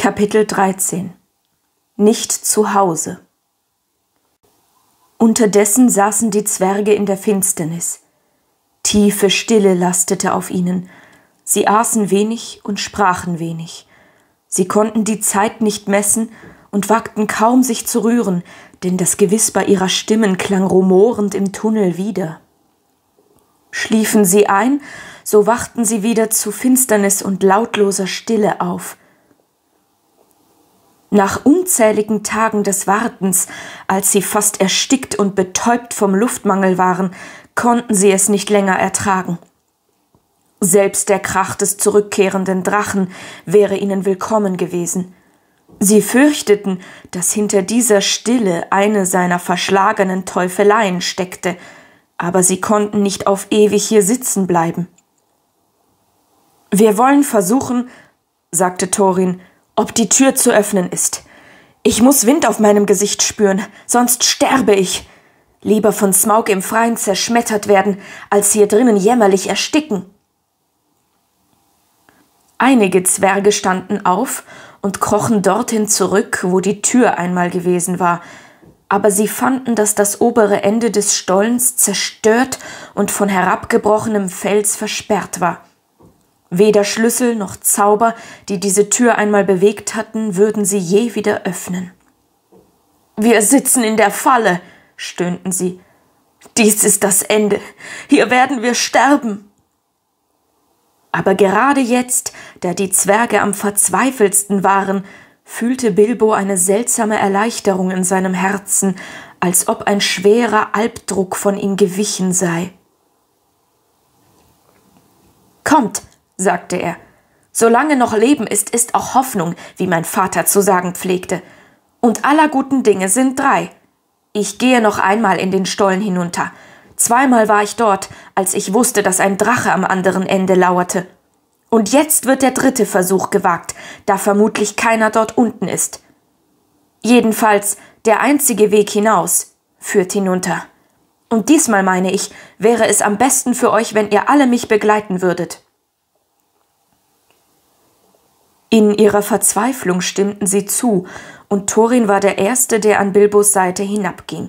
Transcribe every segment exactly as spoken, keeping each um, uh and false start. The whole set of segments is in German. Kapitel dreizehn Nicht zu Hause. Unterdessen saßen die Zwerge in der Finsternis. Tiefe Stille lastete auf ihnen. Sie aßen wenig und sprachen wenig. Sie konnten die Zeit nicht messen und wagten kaum, sich zu rühren, denn das Gewisper ihrer Stimmen klang rumorend im Tunnel wider. Schliefen sie ein, so wachten sie wieder zu Finsternis und lautloser Stille auf. Nach unzähligen Tagen des Wartens, als sie fast erstickt und betäubt vom Luftmangel waren, konnten sie es nicht länger ertragen. Selbst der Krach des zurückkehrenden Drachen wäre ihnen willkommen gewesen. Sie fürchteten, dass hinter dieser Stille eine seiner verschlagenen Teufeleien steckte, aber sie konnten nicht auf ewig hier sitzen bleiben. »Wir wollen versuchen«, sagte Thorin, »ob die Tür zu öffnen ist. Ich muss Wind auf meinem Gesicht spüren, sonst sterbe ich. Lieber von Smaug im Freien zerschmettert werden, als hier drinnen jämmerlich ersticken.« Einige Zwerge standen auf und krochen dorthin zurück, wo die Tür einmal gewesen war, aber sie fanden, dass das obere Ende des Stollens zerstört und von herabgebrochenem Fels versperrt war. Weder Schlüssel noch Zauber, die diese Tür einmal bewegt hatten, würden sie je wieder öffnen. »Wir sitzen in der Falle«, stöhnten sie. »Dies ist das Ende. Hier werden wir sterben.« Aber gerade jetzt, da die Zwerge am verzweifeltsten waren, fühlte Bilbo eine seltsame Erleichterung in seinem Herzen, als ob ein schwerer Alpdruck von ihm gewichen sei. »Kommt«, sagte er, »solange noch Leben ist, ist auch Hoffnung, wie mein Vater zu sagen pflegte. Und aller guten Dinge sind drei. Ich gehe noch einmal in den Stollen hinunter. Zweimal war ich dort, als ich wusste, dass ein Drache am anderen Ende lauerte. Und jetzt wird der dritte Versuch gewagt, da vermutlich keiner dort unten ist. Jedenfalls, der einzige Weg hinaus führt hinunter. Und diesmal, meine ich, wäre es am besten für euch, wenn ihr alle mich begleiten würdet.« In ihrer Verzweiflung stimmten sie zu, und Thorin war der Erste, der an Bilbos Seite hinabging.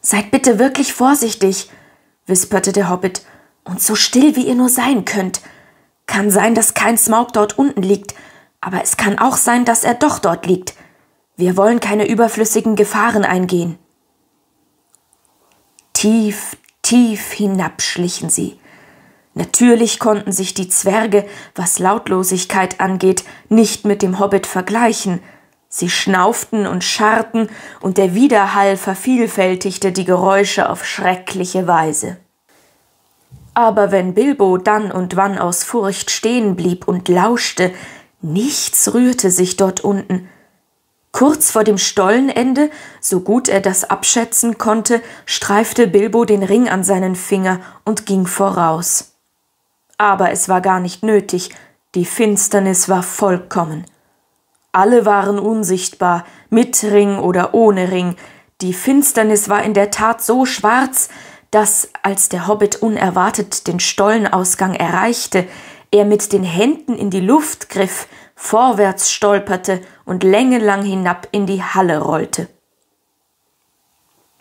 »Seid bitte wirklich vorsichtig«, wisperte der Hobbit, »und so still, wie ihr nur sein könnt. Kann sein, dass kein Smaug dort unten liegt, aber es kann auch sein, dass er doch dort liegt. Wir wollen keine überflüssigen Gefahren eingehen.« Tief, tief hinabschlichen sie. Natürlich konnten sich die Zwerge, was Lautlosigkeit angeht, nicht mit dem Hobbit vergleichen. Sie schnauften und scharrten, und der Widerhall vervielfältigte die Geräusche auf schreckliche Weise. Aber wenn Bilbo dann und wann aus Furcht stehen blieb und lauschte, nichts rührte sich dort unten. Kurz vor dem Stollenende, so gut er das abschätzen konnte, streifte Bilbo den Ring an seinen Finger und ging voraus. Aber es war gar nicht nötig, die Finsternis war vollkommen. Alle waren unsichtbar, mit Ring oder ohne Ring. Die Finsternis war in der Tat so schwarz, dass, als der Hobbit unerwartet den Stollenausgang erreichte, er mit den Händen in die Luft griff, vorwärts stolperte und längelang hinab in die Halle rollte.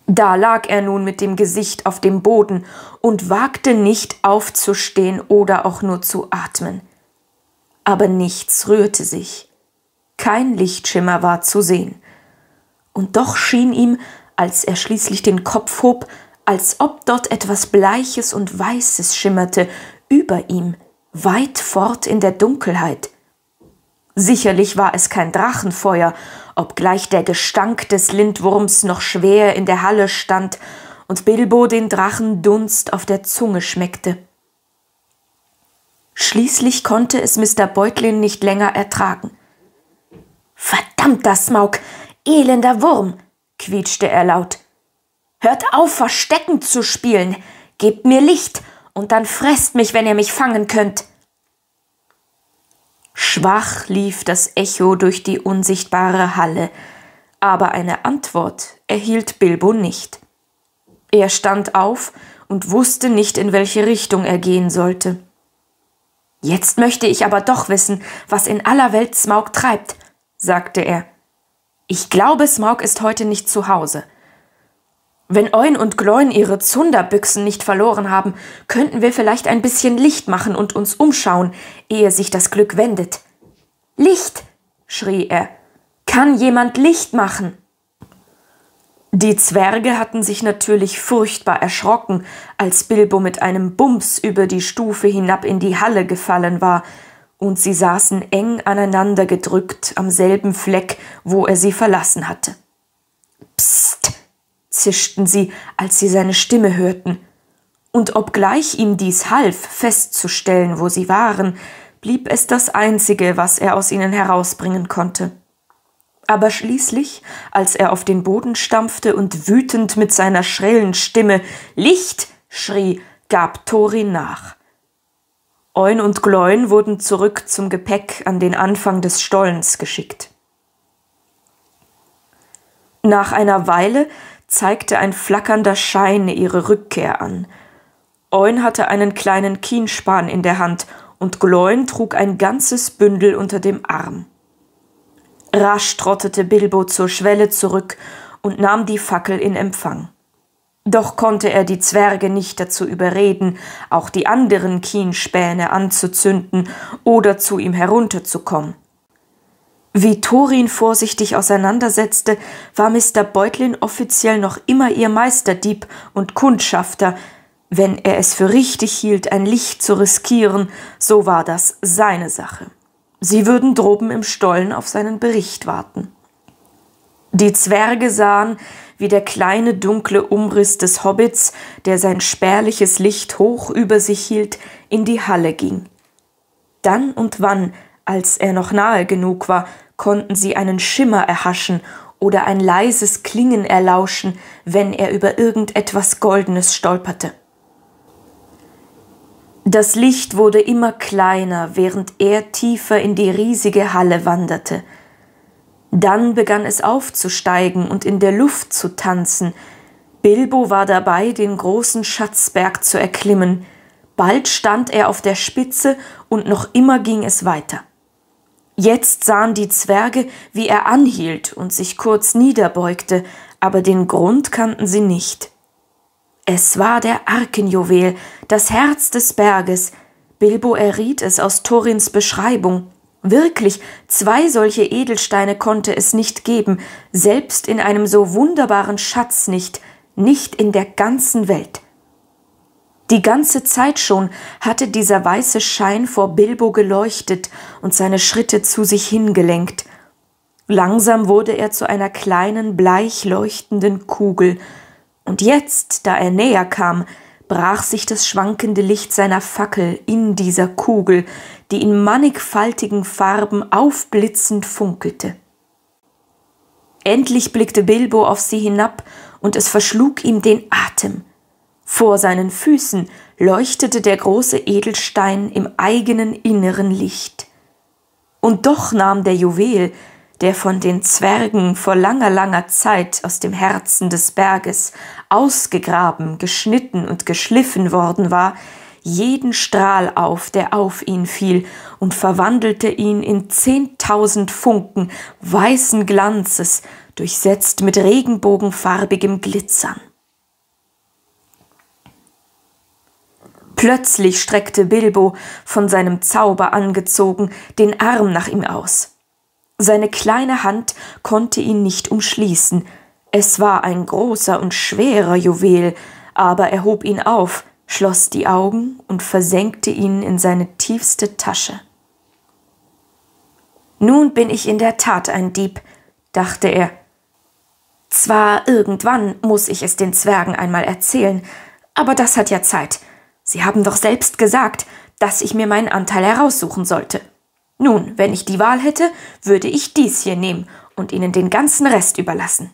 Da lag er nun mit dem Gesicht auf dem Boden und wagte nicht aufzustehen oder auch nur zu atmen. Aber nichts rührte sich. Kein Lichtschimmer war zu sehen. Und doch schien ihm, als er schließlich den Kopf hob, als ob dort etwas Bleiches und Weißes schimmerte, über ihm, weit fort in der Dunkelheit. Sicherlich war es kein Drachenfeuer, obgleich der Gestank des Lindwurms noch schwer in der Halle stand und Bilbo den Drachendunst auf der Zunge schmeckte. Schließlich konnte es Mister Beutlin nicht länger ertragen. »Verdammter Smaug, elender Wurm«, quietschte er laut. »Hört auf, Verstecken zu spielen. Gebt mir Licht, und dann fresst mich, wenn ihr mich fangen könnt.« Schwach lief das Echo durch die unsichtbare Halle, aber eine Antwort erhielt Bilbo nicht. Er stand auf und wusste nicht, in welche Richtung er gehen sollte. »Jetzt möchte ich aber doch wissen, was in aller Welt Smaug treibt«, sagte er. »Ich glaube, Smaug ist heute nicht zu Hause. Wenn Oin und Gloin ihre Zunderbüchsen nicht verloren haben, könnten wir vielleicht ein bisschen Licht machen und uns umschauen, ehe sich das Glück wendet.« »Licht«, schrie er, »kann jemand Licht machen?« Die Zwerge hatten sich natürlich furchtbar erschrocken, als Bilbo mit einem Bums über die Stufe hinab in die Halle gefallen war, und sie saßen eng aneinander gedrückt am selben Fleck, wo er sie verlassen hatte. »Psst«, zischten sie, als sie seine Stimme hörten. Und obgleich ihm dies half, festzustellen, wo sie waren, blieb es das Einzige, was er aus ihnen herausbringen konnte. Aber schließlich, als er auf den Boden stampfte und wütend mit seiner schrillen Stimme »Licht!« schrie, gab Thorin nach. Oin und Gloin wurden zurück zum Gepäck an den Anfang des Stollens geschickt. Nach einer Weile zeigte ein flackernder Schein ihre Rückkehr an. Oin hatte einen kleinen Kienspan in der Hand und Gloin trug ein ganzes Bündel unter dem Arm. Rasch trottete Bilbo zur Schwelle zurück und nahm die Fackel in Empfang. Doch konnte er die Zwerge nicht dazu überreden, auch die anderen Kienspäne anzuzünden oder zu ihm herunterzukommen. Wie Thorin vorsichtig auseinandersetzte, war Mister Beutlin offiziell noch immer ihr Meisterdieb und Kundschafter. Wenn er es für richtig hielt, ein Licht zu riskieren, so war das seine Sache. Sie würden droben im Stollen auf seinen Bericht warten. Die Zwerge sahen, wie der kleine dunkle Umriss des Hobbits, der sein spärliches Licht hoch über sich hielt, in die Halle ging. Dann und wann, als er noch nahe genug war, konnten sie einen Schimmer erhaschen oder ein leises Klingen erlauschen, wenn er über irgendetwas Goldenes stolperte. Das Licht wurde immer kleiner, während er tiefer in die riesige Halle wanderte. Dann begann es aufzusteigen und in der Luft zu tanzen. Bilbo war dabei, den großen Schatzberg zu erklimmen. Bald stand er auf der Spitze und noch immer ging es weiter. Jetzt sahen die Zwerge, wie er anhielt und sich kurz niederbeugte, aber den Grund kannten sie nicht. Es war der Arkenjuwel, das Herz des Berges. Bilbo erriet es aus Thorins Beschreibung. Wirklich, zwei solche Edelsteine konnte es nicht geben, selbst in einem so wunderbaren Schatz nicht, nicht in der ganzen Welt. Die ganze Zeit schon hatte dieser weiße Schein vor Bilbo geleuchtet und seine Schritte zu sich hingelenkt. Langsam wurde er zu einer kleinen, bleich leuchtenden Kugel. Und jetzt, da er näher kam, brach sich das schwankende Licht seiner Fackel in dieser Kugel, die in mannigfaltigen Farben aufblitzend funkelte. Endlich blickte Bilbo auf sie hinab, und es verschlug ihm den Atem. Vor seinen Füßen leuchtete der große Edelstein im eigenen inneren Licht. Und doch nahm der Juwel, der von den Zwergen vor langer, langer Zeit aus dem Herzen des Berges ausgegraben, geschnitten und geschliffen worden war, jeden Strahl auf, der auf ihn fiel, und verwandelte ihn in zehntausend Funken weißen Glanzes, durchsetzt mit regenbogenfarbigem Glitzern. Plötzlich streckte Bilbo, von seinem Zauber angezogen, den Arm nach ihm aus. Seine kleine Hand konnte ihn nicht umschließen. Es war ein großer und schwerer Juwel, aber er hob ihn auf, schloss die Augen und versenkte ihn in seine tiefste Tasche. »Nun bin ich in der Tat ein Dieb«, dachte er. »Zwar irgendwann muss ich es den Zwergen einmal erzählen, aber das hat ja Zeit. Sie haben doch selbst gesagt, dass ich mir meinen Anteil heraussuchen sollte. Nun, wenn ich die Wahl hätte, würde ich dies hier nehmen und ihnen den ganzen Rest überlassen.«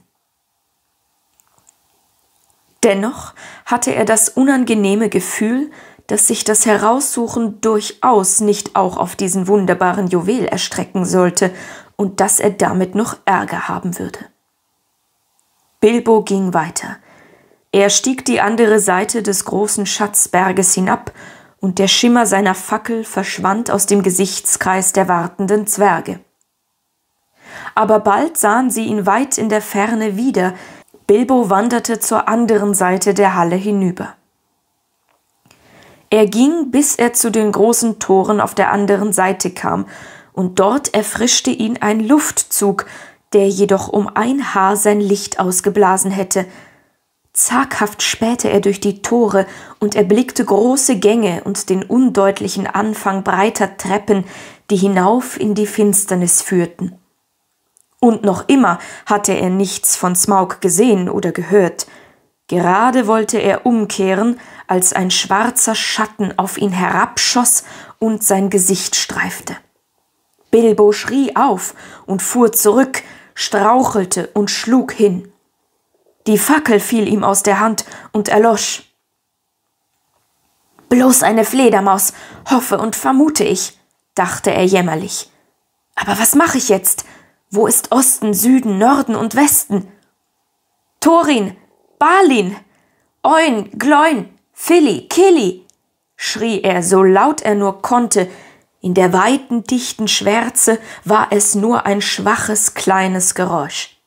Dennoch hatte er das unangenehme Gefühl, dass sich das Heraussuchen durchaus nicht auch auf diesen wunderbaren Juwel erstrecken sollte und dass er damit noch Ärger haben würde. Bilbo ging weiter. Er stieg die andere Seite des großen Schatzberges hinab und der Schimmer seiner Fackel verschwand aus dem Gesichtskreis der wartenden Zwerge. Aber bald sahen sie ihn weit in der Ferne wieder. Bilbo wanderte zur anderen Seite der Halle hinüber. Er ging, bis er zu den großen Toren auf der anderen Seite kam, und dort erfrischte ihn ein Luftzug, der jedoch um ein Haar sein Licht ausgeblasen hätte. Zaghaft spähte er durch die Tore und erblickte große Gänge und den undeutlichen Anfang breiter Treppen, die hinauf in die Finsternis führten. Und noch immer hatte er nichts von Smaug gesehen oder gehört. Gerade wollte er umkehren, als ein schwarzer Schatten auf ihn herabschoss und sein Gesicht streifte. Bilbo schrie auf und fuhr zurück, strauchelte und schlug hin. Die Fackel fiel ihm aus der Hand und erlosch. »Bloß eine Fledermaus, hoffe und vermute ich«, dachte er jämmerlich. »Aber was mache ich jetzt? Wo ist Osten, Süden, Norden und Westen?« »Thorin! Balin! Oin, Gloin, Fili, Kili!« schrie er, so laut er nur konnte. In der weiten, dichten Schwärze war es nur ein schwaches, kleines Geräusch.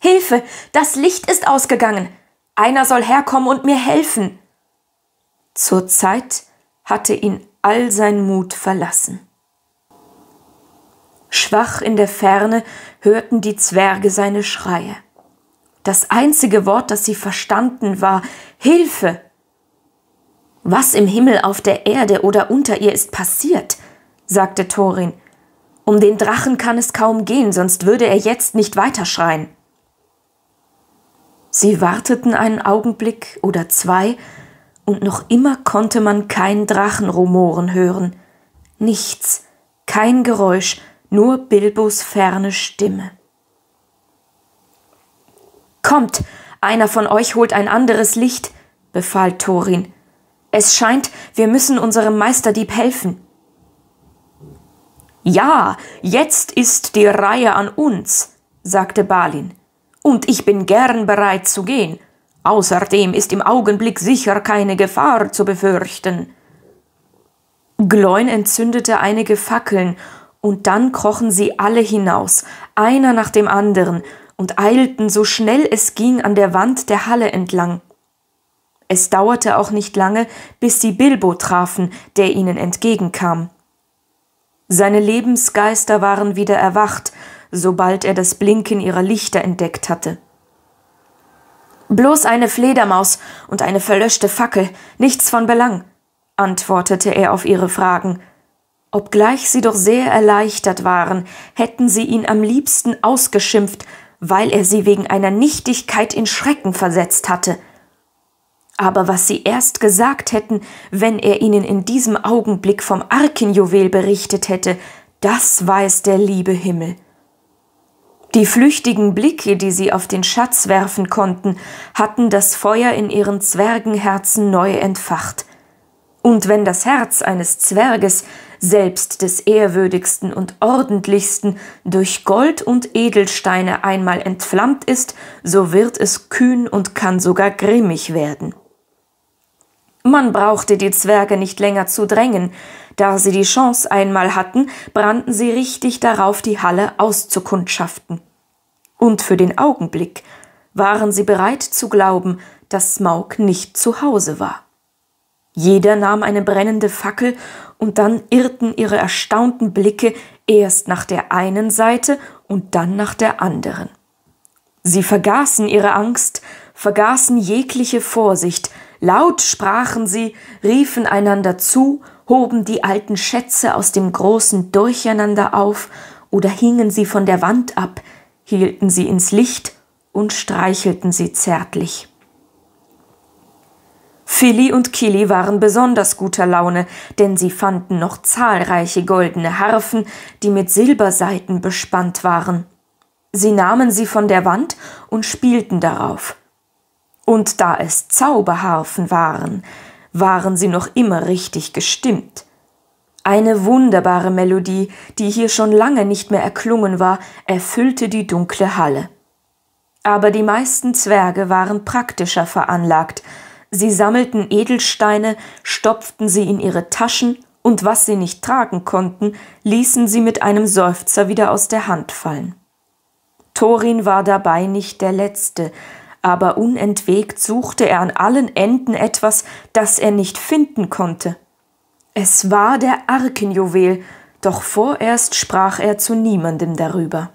»Hilfe! Das Licht ist ausgegangen! Einer soll herkommen und mir helfen!« Zur Zeit hatte ihn all sein Mut verlassen. Schwach in der Ferne hörten die Zwerge seine Schreie. Das einzige Wort, das sie verstanden, war »Hilfe!« »Was im Himmel, auf der Erde oder unter ihr ist passiert?«, sagte Thorin. »Um den Drachen kann es kaum gehen, sonst würde er jetzt nicht weiterschreien.« Sie warteten einen Augenblick oder zwei, und noch immer konnte man kein Drachenrumoren hören. Nichts, kein Geräusch, nur Bilbos ferne Stimme. »Kommt, einer von euch holt ein anderes Licht«, befahl Thorin. »Es scheint, wir müssen unserem Meisterdieb helfen.« »Ja, jetzt ist die Reihe an uns«, sagte Balin, »und ich bin gern bereit zu gehen. Außerdem ist im Augenblick sicher keine Gefahr zu befürchten.« Gloin entzündete einige Fackeln, und dann krochen sie alle hinaus, einer nach dem anderen, und eilten, so schnell es ging, an der Wand der Halle entlang. Es dauerte auch nicht lange, bis sie Bilbo trafen, der ihnen entgegenkam. Seine Lebensgeister waren wieder erwacht, sobald er das Blinken ihrer Lichter entdeckt hatte. »Bloß eine Fledermaus und eine verlöschte Fackel, nichts von Belang«, antwortete er auf ihre Fragen. Obgleich sie doch sehr erleichtert waren, hätten sie ihn am liebsten ausgeschimpft, weil er sie wegen einer Nichtigkeit in Schrecken versetzt hatte. Aber was sie erst gesagt hätten, wenn er ihnen in diesem Augenblick vom Arkenjuwel berichtet hätte, das weiß der liebe Himmel. Die flüchtigen Blicke, die sie auf den Schatz werfen konnten, hatten das Feuer in ihren Zwergenherzen neu entfacht. Und wenn das Herz eines Zwerges, selbst des ehrwürdigsten und ordentlichsten, durch Gold und Edelsteine einmal entflammt ist, so wird es kühn und kann sogar grimmig werden. Man brauchte die Zwerge nicht länger zu drängen. Da sie die Chance einmal hatten, brannten sie richtig darauf, die Halle auszukundschaften. Und für den Augenblick waren sie bereit zu glauben, dass Smaug nicht zu Hause war. Jeder nahm eine brennende Fackel, und dann irrten ihre erstaunten Blicke erst nach der einen Seite und dann nach der anderen. Sie vergaßen ihre Angst, vergaßen jegliche Vorsicht, laut sprachen sie, riefen einander zu, hoben die alten Schätze aus dem großen Durcheinander auf oder hingen sie von der Wand ab, hielten sie ins Licht und streichelten sie zärtlich. Fili und Kili waren besonders guter Laune, denn sie fanden noch zahlreiche goldene Harfen, die mit Silbersaiten bespannt waren. Sie nahmen sie von der Wand und spielten darauf. Und da es Zauberharfen waren, waren sie noch immer richtig gestimmt. Eine wunderbare Melodie, die hier schon lange nicht mehr erklungen war, erfüllte die dunkle Halle. Aber die meisten Zwerge waren praktischer veranlagt. Sie sammelten Edelsteine, stopften sie in ihre Taschen, und was sie nicht tragen konnten, ließen sie mit einem Seufzer wieder aus der Hand fallen. Thorin war dabei nicht der Letzte, aber unentwegt suchte er an allen Enden etwas, das er nicht finden konnte. Es war der Arkenjuwel, doch vorerst sprach er zu niemandem darüber.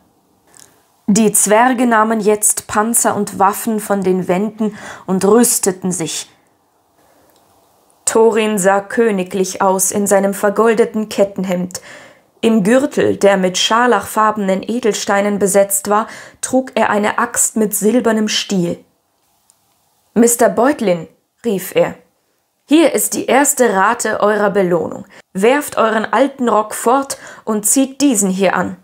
Die Zwerge nahmen jetzt Panzer und Waffen von den Wänden und rüsteten sich. Thorin sah königlich aus in seinem vergoldeten Kettenhemd. Im Gürtel, der mit scharlachfarbenen Edelsteinen besetzt war, trug er eine Axt mit silbernem Stiel. »Mister Beutlin«, rief er, »hier ist die erste Rate eurer Belohnung. Werft euren alten Rock fort und zieht diesen hier an.«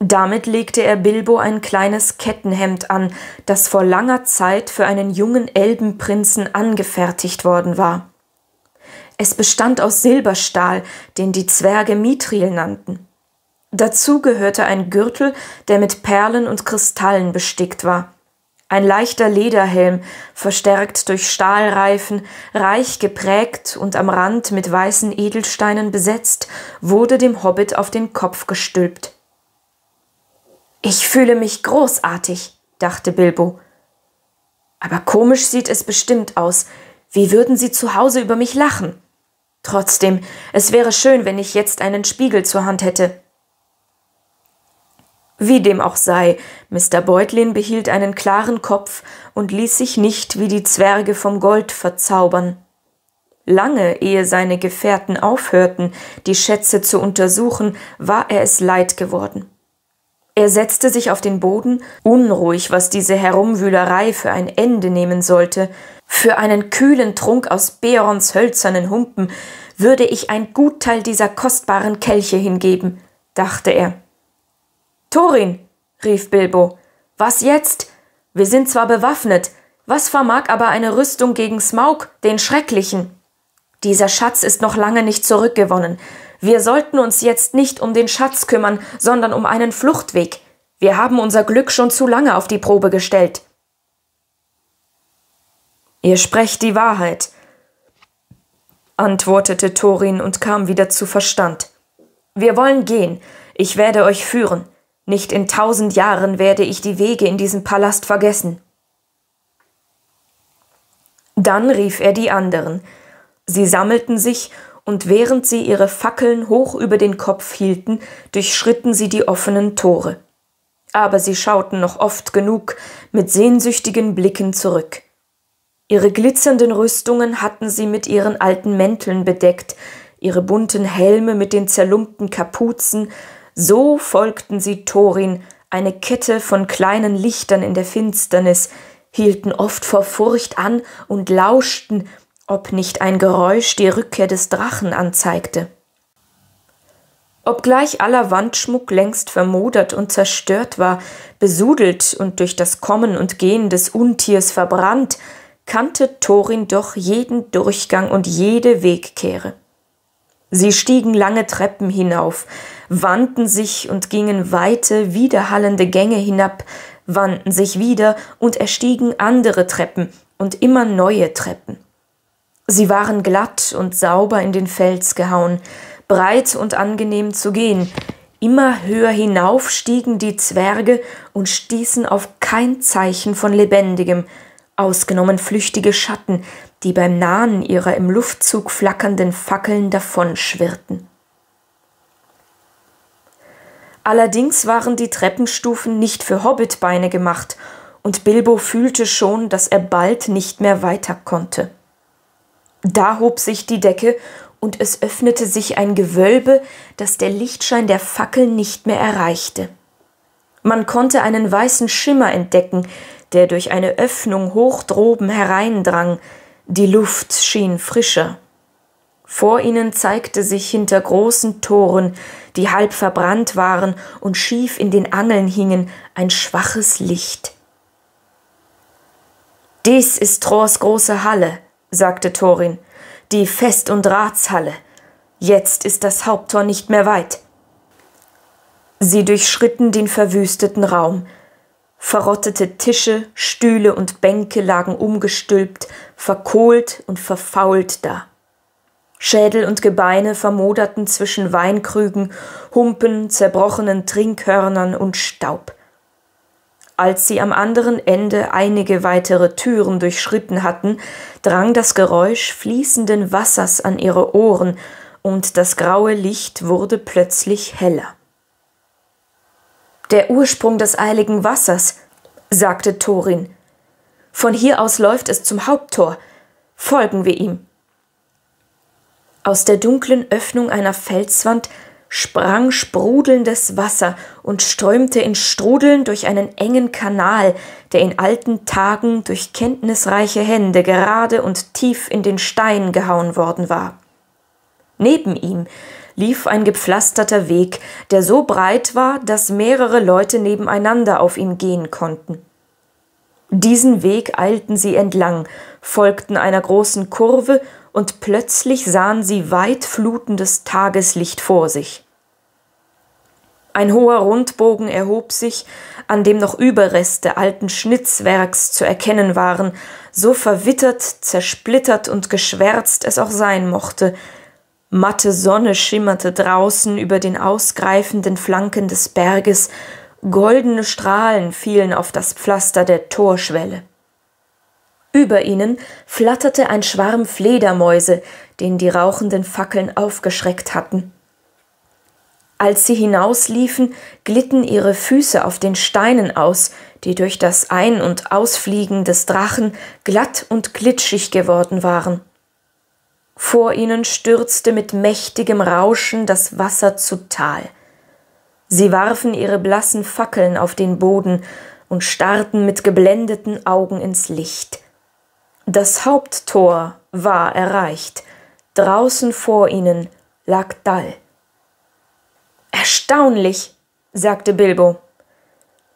Damit legte er Bilbo ein kleines Kettenhemd an, das vor langer Zeit für einen jungen Elbenprinzen angefertigt worden war. Es bestand aus Silberstahl, den die Zwerge Mithril nannten. Dazu gehörte ein Gürtel, der mit Perlen und Kristallen bestickt war. Ein leichter Lederhelm, verstärkt durch Stahlreifen, reich geprägt und am Rand mit weißen Edelsteinen besetzt, wurde dem Hobbit auf den Kopf gestülpt. »Ich fühle mich großartig«, dachte Bilbo. »Aber komisch sieht es bestimmt aus. Wie würden sie zu Hause über mich lachen? Trotzdem, es wäre schön, wenn ich jetzt einen Spiegel zur Hand hätte.« Wie dem auch sei, Mister Beutlin behielt einen klaren Kopf und ließ sich nicht wie die Zwerge vom Gold verzaubern. Lange ehe seine Gefährten aufhörten, die Schätze zu untersuchen, war er es leid geworden. Er setzte sich auf den Boden, unruhig, was diese Herumwühlerei für ein Ende nehmen sollte. Für einen kühlen Trunk aus Beorns hölzernen Humpen würde ich ein Gutteil dieser kostbaren Kelche hingeben, dachte er. »Thorin«, rief Bilbo, »was jetzt? Wir sind zwar bewaffnet, was vermag aber eine Rüstung gegen Smaug, den Schrecklichen? Dieser Schatz ist noch lange nicht zurückgewonnen. Wir sollten uns jetzt nicht um den Schatz kümmern, sondern um einen Fluchtweg. Wir haben unser Glück schon zu lange auf die Probe gestellt.« »Ihr sprecht die Wahrheit«, antwortete Thorin und kam wieder zu Verstand. »Wir wollen gehen. Ich werde euch führen. Nicht in tausend Jahren werde ich die Wege in diesem Palast vergessen.« Dann rief er die anderen. Sie sammelten sich, und während sie ihre Fackeln hoch über den Kopf hielten, durchschritten sie die offenen Tore. Aber sie schauten noch oft genug mit sehnsüchtigen Blicken zurück. Ihre glitzernden Rüstungen hatten sie mit ihren alten Mänteln bedeckt, ihre bunten Helme mit den zerlumpten Kapuzen. So folgten sie Thorin, eine Kette von kleinen Lichtern in der Finsternis, hielten oft vor Furcht an und lauschten, ob nicht ein Geräusch die Rückkehr des Drachen anzeigte. Obgleich aller Wandschmuck längst vermodert und zerstört war, besudelt und durch das Kommen und Gehen des Untiers verbrannt, kannte Thorin doch jeden Durchgang und jede Wegkehre. Sie stiegen lange Treppen hinauf, wandten sich und gingen weite, widerhallende Gänge hinab, wandten sich wieder und erstiegen andere Treppen und immer neue Treppen. Sie waren glatt und sauber in den Fels gehauen, breit und angenehm zu gehen. Immer höher hinauf stiegen die Zwerge und stießen auf kein Zeichen von Lebendigem, ausgenommen flüchtige Schatten, die beim Nahen ihrer im Luftzug flackernden Fackeln davonschwirrten. Allerdings waren die Treppenstufen nicht für Hobbitbeine gemacht, und Bilbo fühlte schon, dass er bald nicht mehr weiter konnte. Da hob sich die Decke, und es öffnete sich ein Gewölbe, das der Lichtschein der Fackel nicht mehr erreichte. Man konnte einen weißen Schimmer entdecken, der durch eine Öffnung hoch droben hereindrang. Die Luft schien frischer. Vor ihnen zeigte sich hinter großen Toren, die halb verbrannt waren und schief in den Angeln hingen, ein schwaches Licht. »Dies ist Thrors große Halle«, sagte Thorin, »die Fest- und Ratshalle. Jetzt ist das Haupttor nicht mehr weit.« Sie durchschritten den verwüsteten Raum. Verrottete Tische, Stühle und Bänke lagen umgestülpt, verkohlt und verfault da. Schädel und Gebeine vermoderten zwischen Weinkrügen, Humpen, zerbrochenen Trinkhörnern und Staub. Als sie am anderen Ende einige weitere Türen durchschritten hatten, drang das Geräusch fließenden Wassers an ihre Ohren, und das graue Licht wurde plötzlich heller. »Der Ursprung des eiligen Wassers«, sagte Thorin. »Von hier aus läuft es zum Haupttor. Folgen wir ihm.« Aus der dunklen Öffnung einer Felswand sprang sprudelndes Wasser und strömte in Strudeln durch einen engen Kanal, der in alten Tagen durch kenntnisreiche Hände gerade und tief in den Stein gehauen worden war. Neben ihm lief ein gepflasterter Weg, der so breit war, dass mehrere Leute nebeneinander auf ihm gehen konnten. Diesen Weg eilten sie entlang, folgten einer großen Kurve, und plötzlich sahen sie weit flutendes Tageslicht vor sich. Ein hoher Rundbogen erhob sich, an dem noch Überreste alten Schnitzwerks zu erkennen waren, so verwittert, zersplittert und geschwärzt es auch sein mochte. Matte Sonne schimmerte draußen über den ausgreifenden Flanken des Berges, goldene Strahlen fielen auf das Pflaster der Torschwelle. Über ihnen flatterte ein Schwarm Fledermäuse, den die rauchenden Fackeln aufgeschreckt hatten. Als sie hinausliefen, glitten ihre Füße auf den Steinen aus, die durch das Ein- und Ausfliegen des Drachen glatt und glitschig geworden waren. Vor ihnen stürzte mit mächtigem Rauschen das Wasser zu Tal. Sie warfen ihre blassen Fackeln auf den Boden und starrten mit geblendeten Augen ins Licht. Das Haupttor war erreicht. Draußen vor ihnen lag Dal. »Erstaunlich«, sagte Bilbo.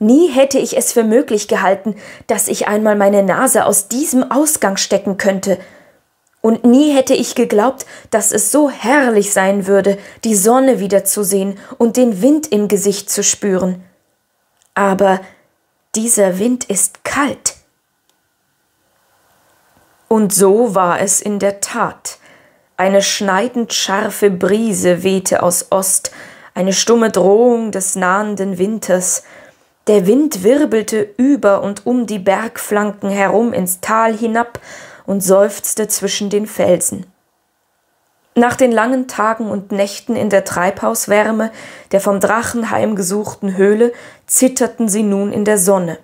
»Nie hätte ich es für möglich gehalten, dass ich einmal meine Nase aus diesem Ausgang stecken könnte. Und nie hätte ich geglaubt, dass es so herrlich sein würde, die Sonne wiederzusehen und den Wind im Gesicht zu spüren. Aber dieser Wind ist kalt.« Und so war es in der Tat. Eine schneidend scharfe Brise wehte aus Ost, eine stumme Drohung des nahenden Winters. Der Wind wirbelte über und um die Bergflanken herum ins Tal hinab und seufzte zwischen den Felsen. Nach den langen Tagen und Nächten in der Treibhauswärme der vom Drachen heimgesuchten Höhle zitterten sie nun in der Sonne.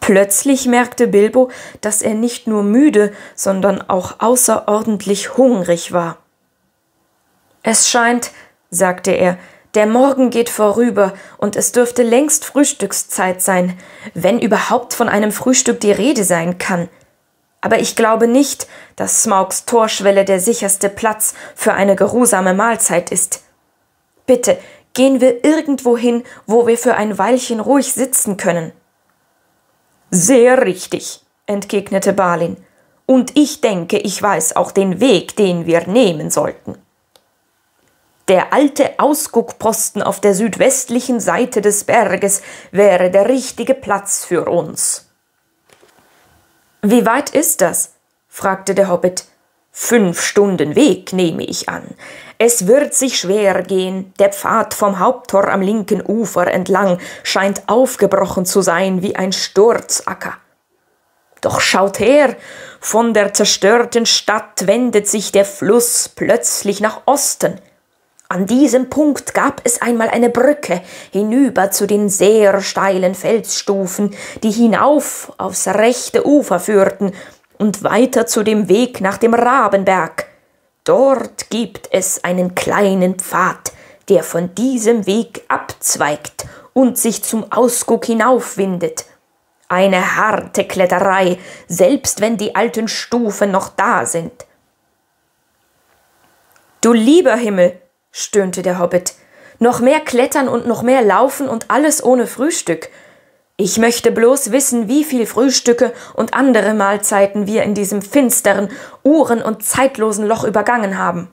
Plötzlich merkte Bilbo, dass er nicht nur müde, sondern auch außerordentlich hungrig war. »Es scheint«, sagte er, »der Morgen geht vorüber und es dürfte längst Frühstückszeit sein, wenn überhaupt von einem Frühstück die Rede sein kann. Aber ich glaube nicht, dass Smaugs Torschwelle der sicherste Platz für eine geruhsame Mahlzeit ist. Bitte gehen wir irgendwo hin, wo wir für ein Weilchen ruhig sitzen können.« »Sehr richtig«, entgegnete Balin, »und ich denke, ich weiß auch den Weg, den wir nehmen sollten. Der alte Ausguckposten auf der südwestlichen Seite des Berges wäre der richtige Platz für uns.« »Wie weit ist das?« fragte der Hobbit. »Fünf Stunden Weg, nehme ich an. Es wird sich schwer gehen. Der Pfad vom Haupttor am linken Ufer entlang scheint aufgebrochen zu sein wie ein Sturzacker. Doch schaut her, von der zerstörten Stadt wendet sich der Fluss plötzlich nach Osten. An diesem Punkt gab es einmal eine Brücke hinüber zu den sehr steilen Felsstufen, die hinauf aufs rechte Ufer führten und weiter zu dem Weg nach dem Rabenberg. Dort gibt es einen kleinen Pfad, der von diesem Weg abzweigt und sich zum Ausguck hinaufwindet. Eine harte Kletterei, selbst wenn die alten Stufen noch da sind.« »Du lieber Himmel«, stöhnte der Hobbit, »noch mehr Klettern und noch mehr Laufen und alles ohne Frühstück. Ich möchte bloß wissen, wie viel Frühstücke und andere Mahlzeiten wir in diesem finsteren, uhren- und zeitlosen Loch übergangen haben.«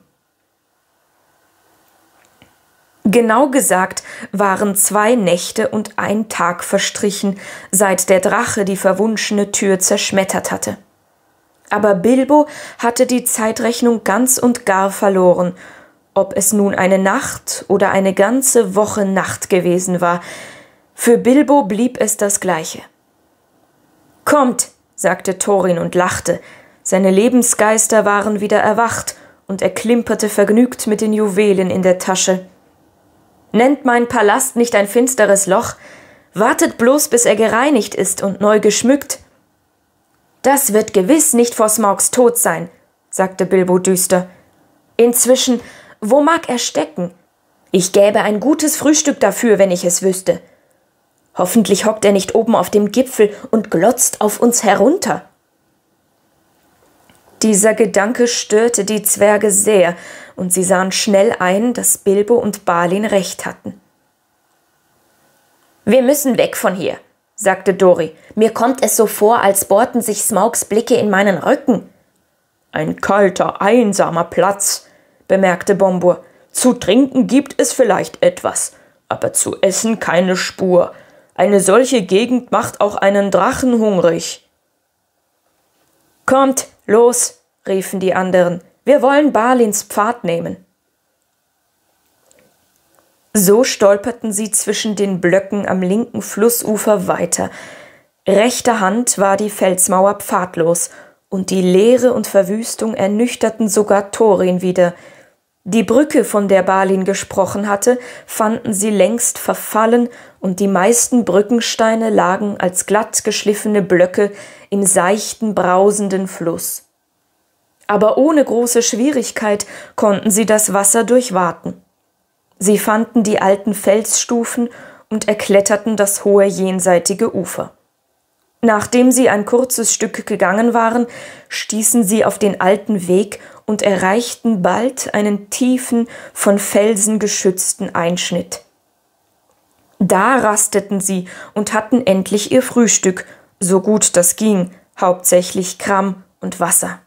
Genau gesagt waren zwei Nächte und ein Tag verstrichen, seit der Drache die verwunschene Tür zerschmettert hatte. Aber Bilbo hatte die Zeitrechnung ganz und gar verloren. Ob es nun eine Nacht oder eine ganze Woche Nacht gewesen war, für Bilbo blieb es das Gleiche. »Kommt«, sagte Thorin und lachte. Seine Lebensgeister waren wieder erwacht, und er klimperte vergnügt mit den Juwelen in der Tasche. »Nennt meinen Palast nicht ein finsteres Loch. Wartet bloß, bis er gereinigt ist und neu geschmückt.« »Das wird gewiss nicht vor Smaugs Tod sein«, sagte Bilbo düster. »Inzwischen, wo mag er stecken? Ich gäbe ein gutes Frühstück dafür, wenn ich es wüsste. Hoffentlich hockt er nicht oben auf dem Gipfel und glotzt auf uns herunter.« Dieser Gedanke störte die Zwerge sehr, und sie sahen schnell ein, dass Bilbo und Balin recht hatten. »Wir müssen weg von hier«, sagte Dori. »Mir kommt es so vor, als bohrten sich Smaugs Blicke in meinen Rücken.« »Ein kalter, einsamer Platz«, bemerkte Bombur. »Zu trinken gibt es vielleicht etwas, aber zu essen keine Spur. Eine solche Gegend macht auch einen Drachen hungrig.« »Kommt! Los«, riefen die anderen, »wir wollen Balins Pfad nehmen.« So stolperten sie zwischen den Blöcken am linken Flussufer weiter. Rechter Hand war die Felsmauer pfadlos, und die Leere und Verwüstung ernüchterten sogar Thorin wieder. Die Brücke, von der Balin gesprochen hatte, fanden sie längst verfallen, und die meisten Brückensteine lagen als glatt geschliffene Blöcke im seichten, brausenden Fluss. Aber ohne große Schwierigkeit konnten sie das Wasser durchwaten. Sie fanden die alten Felsstufen und erkletterten das hohe jenseitige Ufer. Nachdem sie ein kurzes Stück gegangen waren, stießen sie auf den alten Weg und erreichten bald einen tiefen, von Felsen geschützten Einschnitt. Da rasteten sie und hatten endlich ihr Frühstück, so gut das ging, hauptsächlich Kram und Wasser.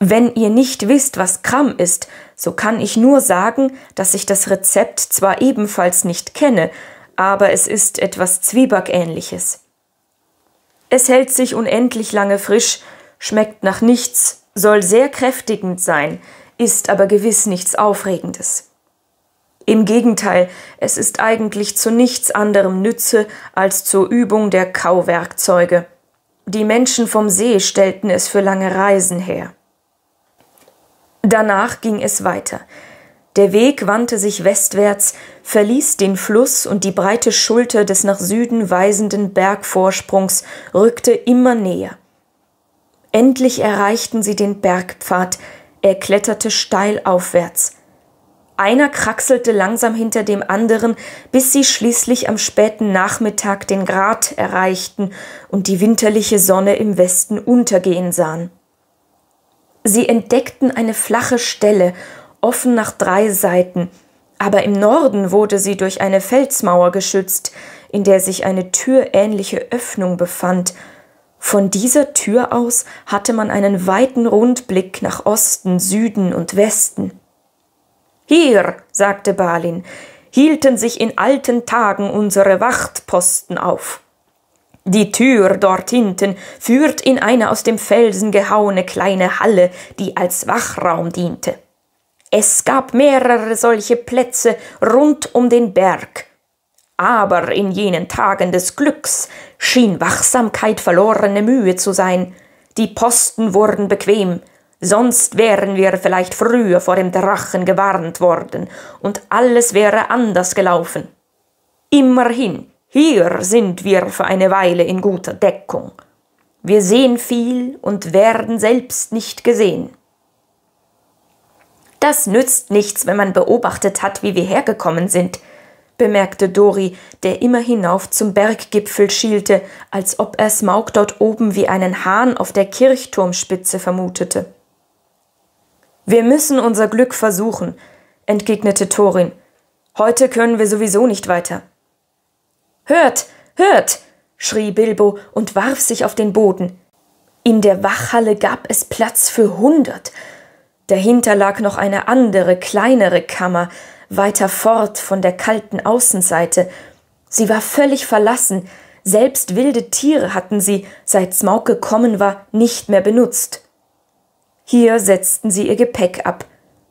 Wenn ihr nicht wisst, was Kram ist, so kann ich nur sagen, dass ich das Rezept zwar ebenfalls nicht kenne, aber es ist etwas Zwieback-ähnliches. Es hält sich unendlich lange frisch, schmeckt nach nichts, soll sehr kräftigend sein, ist aber gewiss nichts Aufregendes. Im Gegenteil, es ist eigentlich zu nichts anderem nütze als zur Übung der Kauwerkzeuge. Die Menschen vom See stellten es für lange Reisen her. Danach ging es weiter. Der Weg wandte sich westwärts, verließ den Fluss, und die breite Schulter des nach Süden weisenden Bergvorsprungs rückte immer näher. Endlich erreichten sie den Bergpfad, er kletterte steil aufwärts. Einer kraxelte langsam hinter dem anderen, bis sie schließlich am späten Nachmittag den Grat erreichten und die winterliche Sonne im Westen untergehen sahen. Sie entdeckten eine flache Stelle, offen nach drei Seiten, aber im Norden wurde sie durch eine Felsmauer geschützt, in der sich eine türähnliche Öffnung befand. Von dieser Tür aus hatte man einen weiten Rundblick nach Osten, Süden und Westen. »Hier«, sagte Balin, »hielten sich in alten Tagen unsere Wachtposten auf. Die Tür dort hinten führt in eine aus dem Felsen gehauene kleine Halle, die als Wachraum diente. Es gab mehrere solche Plätze rund um den Berg. Aber in jenen Tagen des Glücks schien Wachsamkeit verlorene Mühe zu sein. Die Posten wurden bequem, sonst wären wir vielleicht früher vor dem Drachen gewarnt worden und alles wäre anders gelaufen. Immerhin, hier sind wir für eine Weile in guter Deckung. Wir sehen viel und werden selbst nicht gesehen. Das nützt nichts, wenn man beobachtet hat, wie wir hergekommen sind«, bemerkte Dori, der immer hinauf zum Berggipfel schielte, als ob er Smaug dort oben wie einen Hahn auf der Kirchturmspitze vermutete. »Wir müssen unser Glück versuchen«, entgegnete Thorin. »Heute können wir sowieso nicht weiter.« »Hört, hört«, schrie Bilbo und warf sich auf den Boden. In der Wachhalle gab es Platz für hundert. Dahinter lag noch eine andere, kleinere Kammer, weiter fort von der kalten Außenseite. Sie war völlig verlassen, selbst wilde Tiere hatten sie, seit Smaug gekommen war, nicht mehr benutzt. Hier setzten sie ihr Gepäck ab.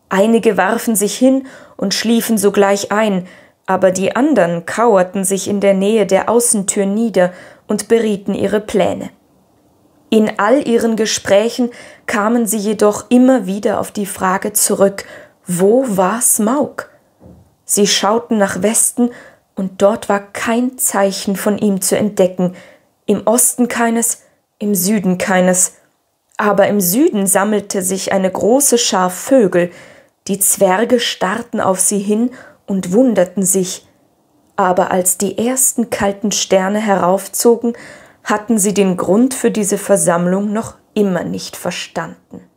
Einige warfen sich hin und schliefen sogleich ein, aber die anderen kauerten sich in der Nähe der Außentür nieder und berieten ihre Pläne. In all ihren Gesprächen kamen sie jedoch immer wieder auf die Frage zurück, wo war Smaug? Sie schauten nach Westen, und dort war kein Zeichen von ihm zu entdecken, im Osten keines, im Süden keines. Aber im Süden sammelte sich eine große Schar Vögel, die Zwerge starrten auf sie hin und wunderten sich. Aber als die ersten kalten Sterne heraufzogen, hatten sie den Grund für diese Versammlung noch immer nicht verstanden.